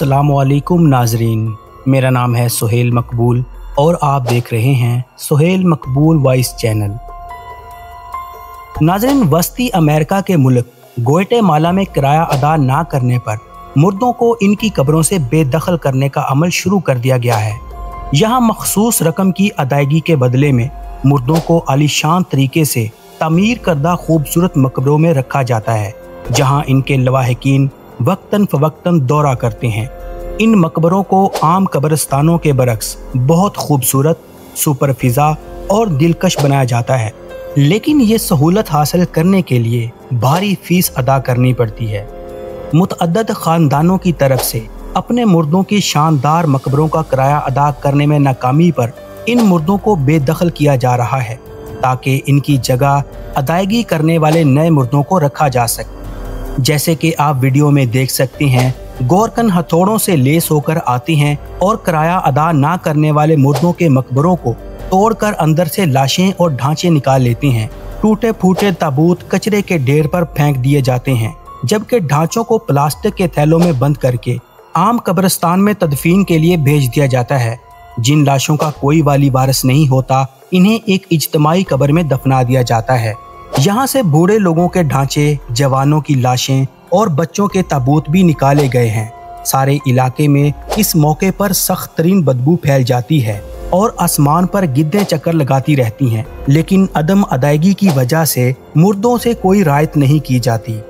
अस्सलामुअलैकुम नाजरीन, मेरा नाम है सुहेल मकबूल और आप देख रहे हैं सुहेल मकबूल वॉइस चैनल। नाजरीन, वस्ती अमेरिका के मुल्क ग्वाटेमाला में किराया अदा ना करने पर मुर्दों को इनकी कब्रों से बेदखल करने का अमल शुरू कर दिया गया है। यहाँ मखसूस रकम की अदायगी के बदले में मुर्दों को आलीशान तरीके से तमीर करदा खूबसूरत मकबरों में रखा जाता है, जहाँ इनके लवाहकीन वक्तन फवक्तन दौरा करते हैं। इन मकबरों को आम कब्रिस्तानों के बरक्स बहुत खूबसूरत, सुपरफिजा और दिलकश बनाया जाता है, लेकिन ये सहूलत हासिल करने के लिए भारी फीस अदा करनी पड़ती है। मुतअद्दद ख़ानदानों की तरफ से अपने मुर्दों की शानदार मकबरों का किराया अदा करने में नाकामी पर इन मुर्दों को बेदखल किया जा रहा है, ताकि इनकी जगह अदायगी करने वाले नए मुर्दों को रखा जा सके। जैसे कि आप वीडियो में देख सकते हैं, गोरकन हथौड़ों से लेस होकर आती हैं और किराया अदा ना करने वाले मुर्दों के मकबरों को तोड़कर अंदर से लाशें और ढांचे निकाल लेती हैं। टूटे फूटे ताबूत कचरे के ढेर पर फेंक दिए जाते हैं, जबकि ढांचों को प्लास्टिक के थैलों में बंद करके आम कब्रिस्तान में तदफीन के लिए भेज दिया जाता है। जिन लाशों का कोई वाली वारिस नहीं होता, इन्हें एक इज्तमाही कब्र में दफना दिया जाता है। यहाँ से बूढ़े लोगों के ढांचे, जवानों की लाशें और बच्चों के ताबूत भी निकाले गए हैं। सारे इलाके में इस मौके पर सख्त तरीन बदबू फैल जाती है और आसमान पर गिद्धें चक्कर लगाती रहती हैं, लेकिन अदम अदायगी की वजह से मुर्दों से कोई रायत नहीं की जाती।